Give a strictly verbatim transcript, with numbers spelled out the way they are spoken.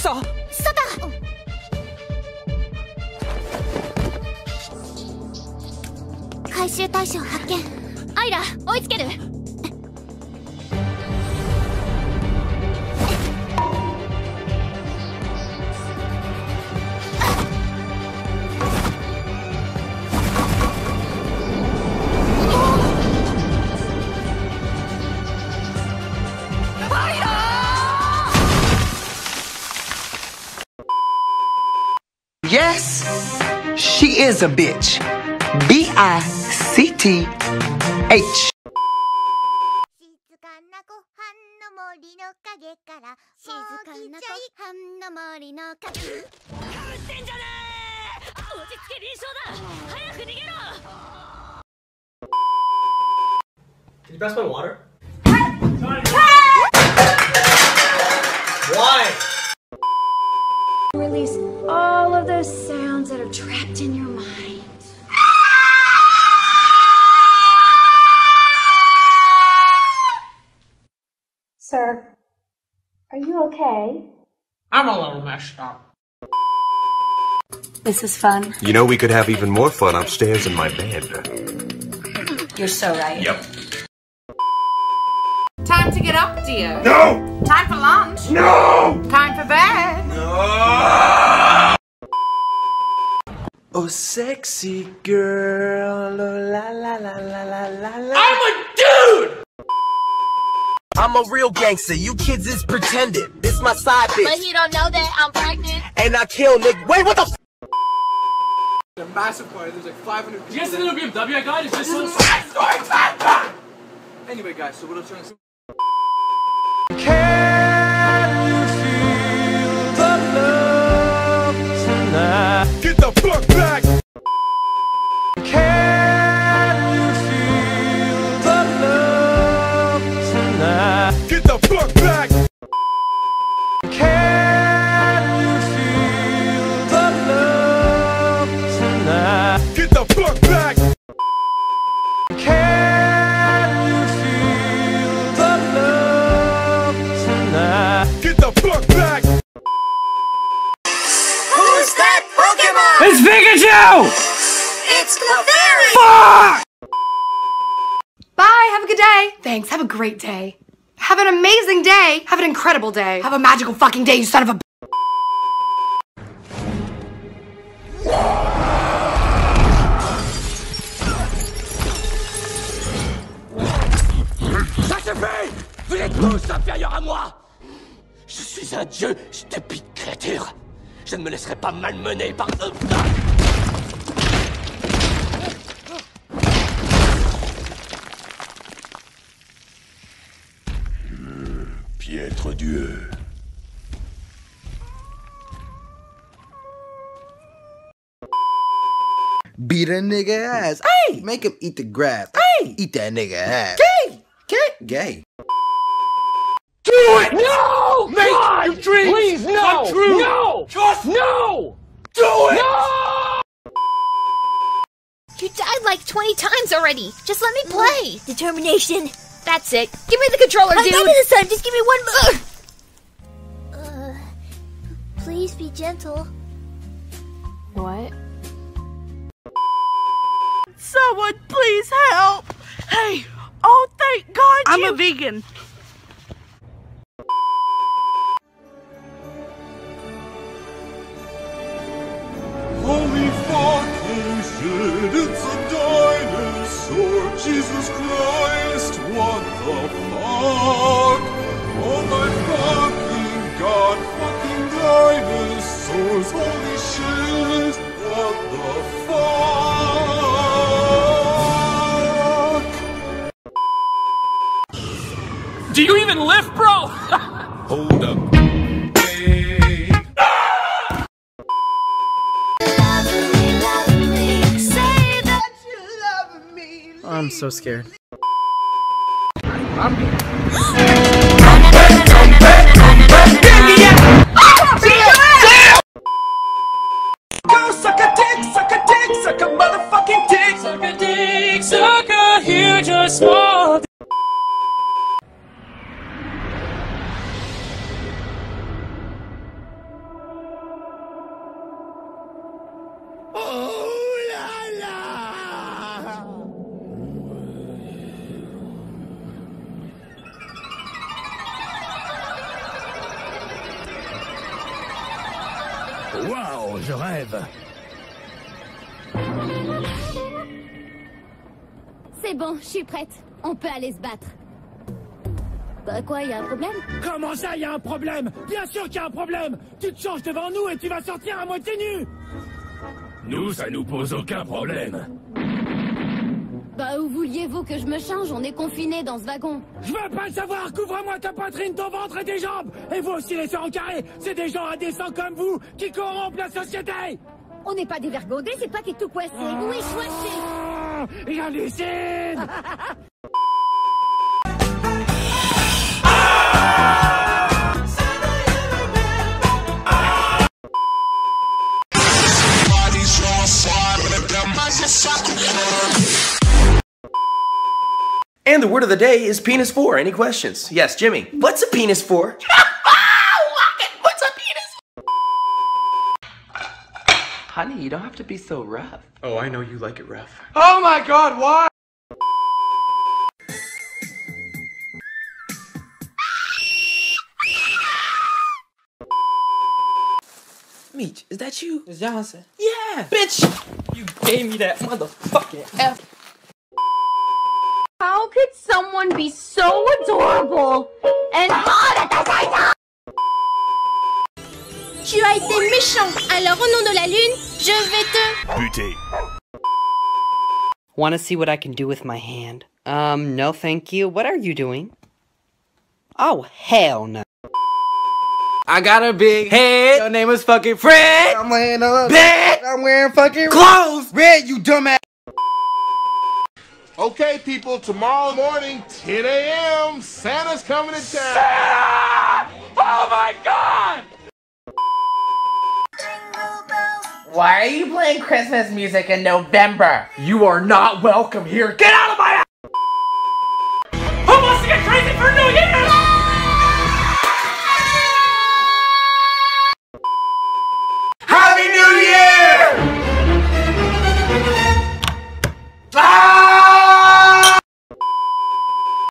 ça? Sota! Kaishu Taishou hakken. Aira, oitsukeru! Yes, she is a bitch. B I C T H. Can you pass my water? Why? Release all of those sounds that are trapped in your mind. Sir, are you okay? I'm a little messed up. This is fun. You know, we could have even more fun upstairs in my bed. You're so right. Yep. Time to get up, dear. No! Time for lunch. No! Time for bed. No! Oh, sexy girl. Oh, la, la, la, la, la, la, la. I'm a dude! I'm a real gangster. You kids is pretending. This my side bitch. But he don't know that I'm pregnant. And I kill Nick. Wait, what the f? A massive party. There's like five hundred people. Yes, the little B M W I got is just so fast. Anyway, guys, so what I'm trying to say. Can you feel the love tonight? Get the fuck back! Can you feel the love tonight? Get the fuck back! Can you feel the love tonight? Get the fuck back! It's Pikachu! It's Clefairy! Fuck! Bye, have a good day. Thanks, have a great day. Have an amazing day. Have an incredible day. Have a magical fucking day, you son of a b****. Ça suffit! Vous êtes tous inférieurs à moi! Je suis un dieu, stupide créature. Je ne me laisserai pas malmener par eux. Piètre Dieu. Beat a nigga ass. Hey! Make him eat the grass. Hey! Eat that nigga ass. Gay! Gay! Gay. Do it! No! Make God, your dreams! Please, no! Come true! No! Just no! Do it! No! You died like twenty times already. Just let me play. Mm. Determination. That's it. Give me the controller, dude. I got it this time. Just give me one more. Uh, please be gentle. What? Someone please help! Hey! Oh, thank God! I'm you a vegan. Holy fucking shit, it's a dinosaur, Jesus Christ, what the fuck? Oh my fucking god, fucking dinosaurs, holy shit, what the fuck? Do you even lift, bro? Hold up. I'm so scared. I'm Go suck a dick, suck a dick, suck a motherfucking dick, suck a dick, suck a huge or small dick. Waouh, je rêve. C'est bon, je suis prête. On peut aller se battre. Bah quoi, il y a un problème? Comment ça, il y a un problème? Bien sûr qu'il y a un problème. Tu te changes devant nous et tu vas sortir à moitié nu. Nous, ça nous pose aucun problème. Bah où vouliez-vous que je me change? On est confinés dans ce wagon. Je veux pas le savoir. Couvre-moi ta poitrine, ton ventre et tes jambes. Et vous aussi, laissez en carré. C'est des gens indécents comme vous qui corrompent la société. On n'est pas dévergondés, c'est pas qui tout coincé. Ah. Oui, choisissez. Il hallucine. And the word of the day is penis for. Any questions? Yes, Jimmy. What's a penis for? What's a penis? Honey, you don't have to be so rough. Oh, I know you like it rough. Oh my god, why? Meech, is that you? It's Johnson. Yeah! Bitch! You gave me that motherfucking F. How could someone be so adorable and hot at the same time? Tu as été méchant, alors au nom de la lune, je vais te buter. Wanna see what I can do with my hand? Um, no thank you. What are you doing? Oh, hell no. I got a big head. Your name is fucking Fred. I'm laying on bed. I'm wearing fucking clothes. Red, you dumbass. Okay, people, tomorrow morning, ten A M, Santa's coming to town. Santa! Oh my god! Why are you playing Christmas music in November? You are not welcome here. Get out of my